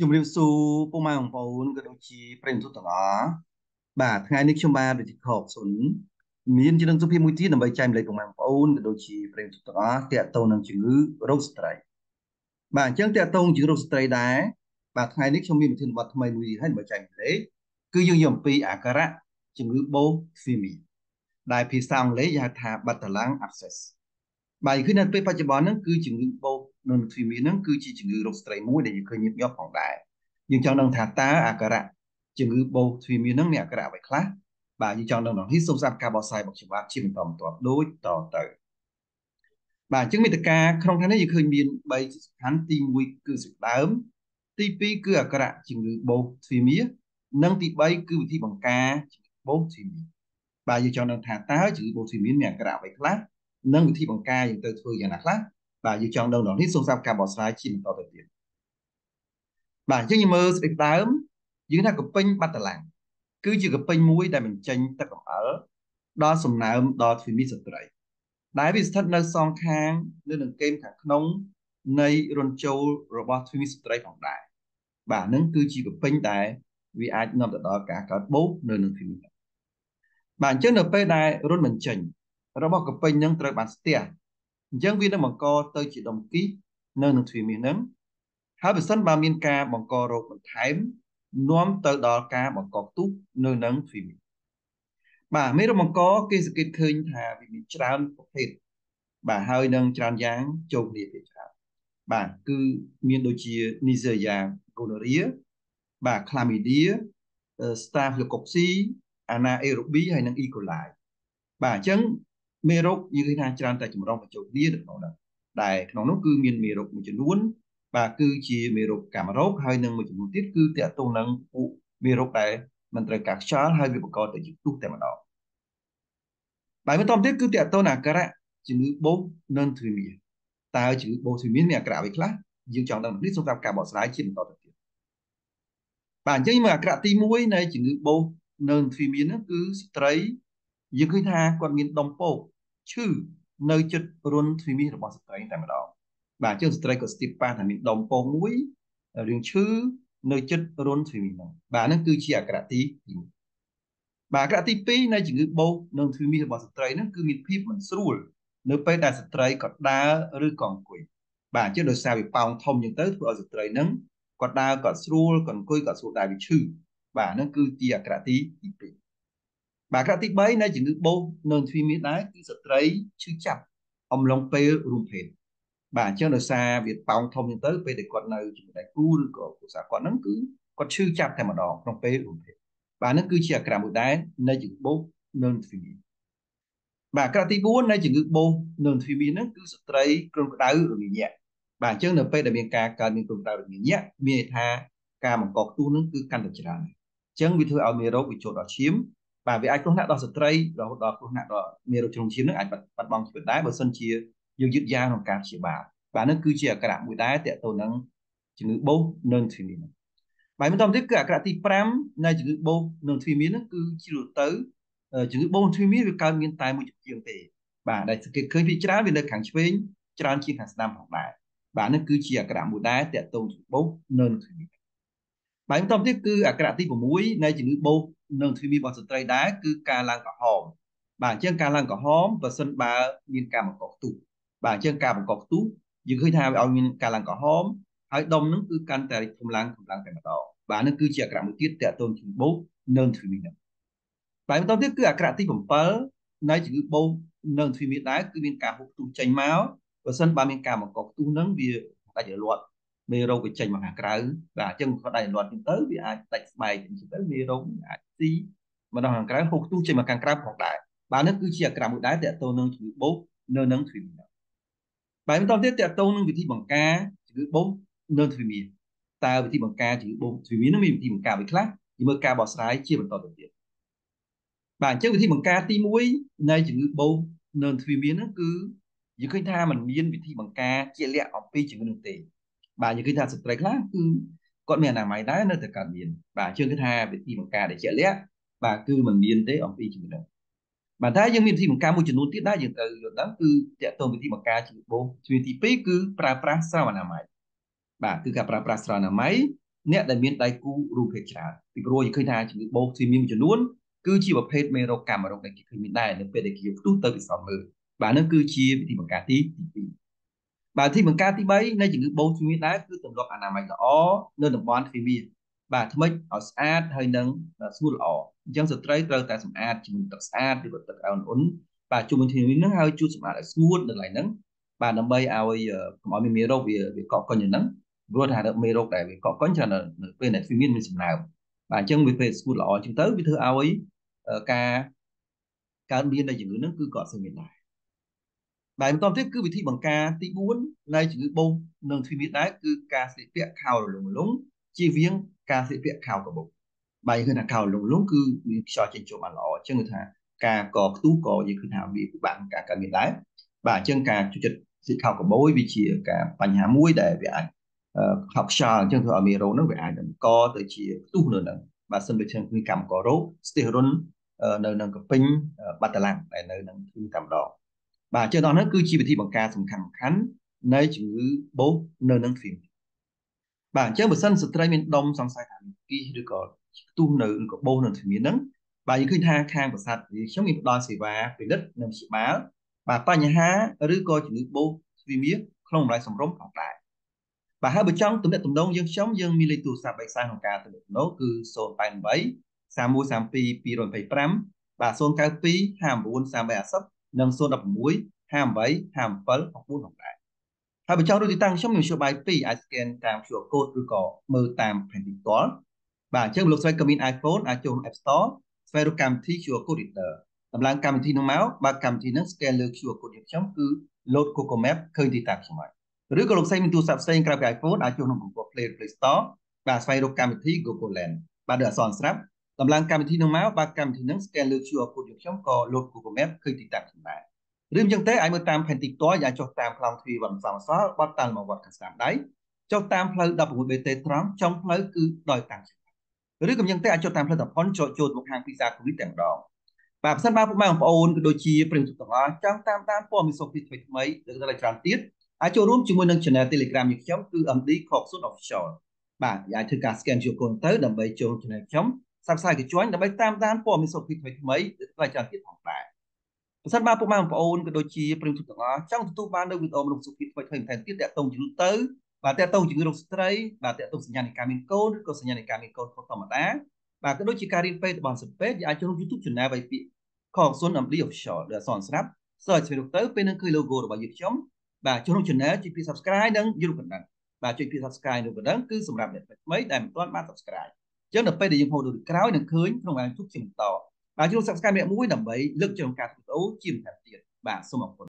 ជំរាបសួរ ពុកម៉ែបងប្អូនក៏ដូចជា ប្រិយមិត្តទាំងអស់ បាទ ថ្ងៃនេះខ្ញុំបាទ រជិតខក សុន មាន ចំណងសុភីមួយទៀត ដើម្បី ចែករំលែក ពុកម៉ែបងប្អូន ក៏ដូចជា ប្រិយមិត្តទាំងអស់ ទាក់ទង នឹង ជំងឺរោគស្ត្រី បាទ អញ្ចឹង ទាក់ទង ជំងឺរោគស្ត្រី ដែរ បាទ ថ្ងៃនេះខ្ញុំ មាន ប្រធានបទ ថ្មីមួយ ទៀត ហើយ ដើម្បី ចែករំលែក គឺ យើង និយាយ អំពី អាការៈ ជំងឺបូក្សីមី ដែល ភាសា អង់គ្លេស គេ ហៅ ថា Bartholin abscess បាទ គឺ នៅ ពេល បច្ចុប្បន្ន ហ្នឹង គឺ ជំងឺបូក្សី នឹងទ្វីមីហ្នឹងគឺជាជំងឺរោគស្ត្រីមួយដែលយើងឃើញញឹកញាប់ផងដែរយើងចង់ដឹងថាតើអាការៈជំងឺបូក្សីមីហ្នឹងមានអាការៈអ្វីខ្លះ bà dự chọn đầu nón hít sâu xa cả bỏ sai chìm tỏ tờ tiền bà chứ như mơ sẽ được đám dưới là cái pin bắt làng cứ chỉ cái pin mũi để mình tranh tất cả ở đó sùng nào đó thì biết được đấy đáy vì thật là song khang nên là kem thẳng nóng nay run châu robot thì biết được đấy còn đại bà nâng cứ chỉ cái pin đại vì ai cũng làm được đó cả cả bố nên là thì bạn chứ nợ pe đại run mình chỉnh robot cái pin nhưng trời bạn tia dân viên đang bằng co tới chỉ đồng ký nơi đường thủy miền nắng hai bên sân ba miền ca bằng co rồi bằng thái nóm tới đó ca bằng co túc nơi nắng thủy miền bà mấy đâu bằng co kia sự kiện khơi thả vì bị tràn thịt bà hơi nâng tràn giáng trộn địa thịt bà cứ miền đôi chia Nigeria gonorrhea bà chlamydia staphylococcus anaerobi hay nâng y còn lại bà chấn mê rốc như thế nào tràn tại chủng rong và chủng đĩa được không nào? Đại nó cứ miền mê rốc một chủng luôn và cứ chỉ mê rốc cả mà rốc hơi nâng một chủng tiết cứ tiệt tôn nâng cụ mê rốc đại mình phải cắt xóa hơi bị bọc co tại chủng túc tại mà đó. Bài mới tóm tiết cứ tiệt tôn là cái đấy chữ bố nên thủy miền, ta ở chữ bố thủy miền này cả vậy khác, dương chọn đằng đít xuống gặp cả bỏ lái chìm tọt được. Bản chất nhưng mà cả tim mũi này chữ bố nên thủy miền nó cứ straight dương khi tha còn miền đông bộ chứ nơi chất run thủy miên là bọn sợi tại mà đó bà chất sợi của stipa thành miệng đồng bông mũi riêng chứ nơi chất run thủy miên bà nó cứ chia cả tí bà cả tí pi này chỉ ngữ bầu nông thủy miên là bọn sợi nó cứ miệng phim mình sôi nếu phải đặt sợi còn đá rư còn quỷ bà chất đồ sao bị bao thông những tới của sợi nắng còn đá còn sôi còn quỷ còn sôi đại bị chư bà nó cứ chia cả tí bà các tiết bấy này chỉ được bố nên phim miết đấy cứ giật lấy chứ chặt ông long pe rung thền bà chưa được xa việc bao thông như tới về để con này chỉ đại cú của xã con nó cứ con chưa chặt thèm mà đỏ long pe rung thền bà nó cứ chia cả một đáy này chỉ được bố nên phim bà các tiết bố này chỉ được bố nên phim nó cứ giật lấy con đá rồi mình nhẹ bà chưa được pe để miền ca cần miền cùng đá rồi mình nhẹ miền tha ca một cọc tu nó cứ căn được chỉ là chẳng vì thôi ao miền đó bị trộn đỏ chiếm bà vì ai cũng nặng đó sợi dây đó cũng nặng đó miêu trong chiếm nước ai bật bong chuyển đá bờ sân chia dương dứt da làm cà chỉ bà nó cứ chia cả đạm mũi đá tẹt tồn năng chỉ ngữ bố nên thủy miến bài mới tóm tiếp cả cả tì pram này chỉ ngữ bố nên thủy miến nó cứ chỉ được tới chỉ ngữ bố thủy miến về cao miền tài một triệu tỷ bà đại sự kiện khơi phi trá về nơi kháng chiến tràn chi hàng năm học lại bà nó cứ chia cả đạm mũi đá tẹt tồn chỉ bố nên thủy miến bài mới tóm tiếp cứ cả cả tì của mũi này chỉ ngữ bố nâng thủy miên bọt sợi dây đá cứ ca lang cỏ hòm bản chân ca lang cỏ hòm và sân bà miên ca bằng cọc tú bản chân ca bằng cọc tú dừng hơi thao ao miên ca lang cỏ hòm hãy đông nâng cứ can tài thùng lang tài mà đỏ bản nâng cứ chia cả một tiết tẹt tôn chừng bố nâng thủy miên bản tôn tiết cứ cả cả tí bẩm pớ nay chữ bố nâng thủy miên đá cứ miên ca hụt tú chảy máu và sân bà miên ca bằng cọc tú nâng bìa ta dở loạn mê râu cái chành mà hàng cào và chân có đại loạt tới vì ai tạch bài thì tới mê râu tí mà nó hàng cào hụt tu chành mà càng cào hoặc đại bà nó cứ chia cả một đáy tẹt tô nâng chữ bố nâng nâng thủy miền bà em tao tiếp tẹt tô nâng vị thi bằng ca chữ bố nâng thủy miền ta vị thi bằng ca chữ bố thủy miền nó miền thi bằng ca bị khác thì mơ ca bỏ trái chia bằng tọt được tiền bản chất vị thi bằng ca ti mũi nay chữ bố nâng thủy miền nó cứ những cái tha mình miên vị thi bằng ca chia lẹ ở pi chữ nâng tiền bà như cái thà stress khác con mẹ nào máy đá nó thật cảm biến bà chưa cái thà bị tìm một ca để chạy lẽ bà cứ mình biến thế ông đi chừng nào bà thấy những miền thì một ca một chừng nút tiết đá dừng từ rồi đó cứ chạy tôi bị tìm một ca chừng bố chuyện thì cứ pra pra sao mà nào máy bà cứ gặp pra pra sao nào máy nét đại miền đại cũ rùm phê trả thì rồi khi nào chỉ bố thì miền luôn cứ chỉ vào phê mê rau cam mà rau này khi miền đại nên phê để kiểu tu tới bị sọt mờ bà nó cứ chia thì bằng cá tí bà thì bằng cá tí bấy nên chỉ bố thì miền đại cứ tầm lọt anh mày là ó nên đồng bón thì miền bà thưa mấy ở sát hơi nâng là suôn lỏ chẳng sợ trái tơ tại sầm ad chỉ mình tập sát thì vật tập ăn uốn bà chụp mình thì nó hơi chút sầm ad là suôn được lại nâng bà nằm bay ao giờ mọi miền miền rau về cọ con nâng rồi hà được mê rô tại vì có chả là về này phim mình xem nào bản chân về school lọ chúng tới với thứ ao ấy ca ca biên đây chỉ người nước cứ cọ sự miền này bài toàn tiếp cứ vị thị bằng ca tí bốn nay chỉ bông nâng phim miền đấy cứ ca sĩ vẽ khảo lủng lũng chi viếng ca sĩ vẽ khảo cả bộ bài khi nào khảo lủng lũng cứ cho trên chỗ bản lọ chân người thà ca cọ tú cọ gì khi nào bị bạn cả cả miền đấy bản chân ca chủ trịch sĩ khảo cả bối vì chỉ cả bánh hà muối để về ảnh học trò trong thời Mỹ nó về ai cũng có tới chỉ tu nữa là bà xâm bị chân quy cầm có rốt steron nơi nâng cặp pin bát tà lạng tại nơi nâng quy cầm đỏ bà chơi đó nó cứ chỉ bị thi bằng ca sùng khẳng khắn nơi chữ bố nơi nâng phim bà chơi một sân stray miền đông sang sai thẳng kia được có tu nữ có bố nâng phim miền nắng bà những khi tha khang và sạch thì sống miền đo xì và về đất nâng xì má bà ta nhà há rứa coi chữ bố vì miếng không lại sòng rốn học lại bà hai bên trong tụm đại tụm đông dân sống dân mi tu sạp bạch sang hồng ca tụm nấu cứ xôn tay bảy sam mua sam pi pi rồi bảy pram bà xôn cao pi hàm buôn sam bè sấp nâng xôn đập muối hàm bảy hàm phấn học buôn học đại hai bên trong đôi tăng sống nhiều số bài pi scan tam chùa cột rùi cỏ mơ tam thành đỉnh có bà chơi lục xoay comment iphone iphone app store xoay đồ cam thi chùa cột điện tử làm lang cam thi nông máu bà cam thi nâng scan lược chùa cột điện sống cứ lột Google Maps khơi thì tạm xong rồi rứa có lục xây mình tu sập xây cà phê iPhone ở chỗ nằm của Play Store và xoay đồ cam thì Google Lens và đỡ sòn sáp làm lang cam thì nông máu và cam thì nâng scan lược chùa cột điện sống có lột Google Maps khơi thì tạm xong rồi rưm dân tế ai mới tam thành tịch to dài cho tam lòng thủy bằng sòng xóa bắt tan một vật cảnh sạm đấy cho tam phơi đập một bt trắng trong phơi cứ đòi tặng rứa cầm dân tế ai cho tam phơi đập phón trội trội một hàng pizza của lý tưởng đỏ và sân ba cũng mang một ôn đôi chi bình sụp đó trong tam tam po mình sụp thì phải mấy được ra lại tràn tiết ai cho room chúng mình đang channel Telegram như chống cứ âm đi khóc suốt offshore bạn giải thư cả scan chụp con tới đầm bay chôn channel chống sắp sai cái chuối đầm bay tam tan po mình sụp thì phải mấy được ra tràn tiết học lại sân ba cũng mang một ôn đôi chi bình sụp đó trong tu ban đâu bị ôm đồng sụp thì phải thành tiết tông chúng tới và tiết tông chúng đồng sụp tới và tiết tông sinh nhật camin code có sinh nhật camin code không tầm đá và cái đôi chỉ carin page bằng sụp page ai cho YouTube channel vậy bị khóc suốt âm đi offshore để sòn snap search về tới bên nơi logo của bài dịch chống bà cho nó chỉnh nè chụp subscribe đăng YouTube mình đăng bà chụp subscribe được mình đăng cứ sùng rạp đẹp mấy đại một toán ba subscribe chứ đập pay để dùng hồ được cáo đừng khơi không ai chút chỉnh tỏ bà cho subscribe mẹ mũi đầm bấy lực cho ông cả thủ đấu chìm thảm tiền bà số một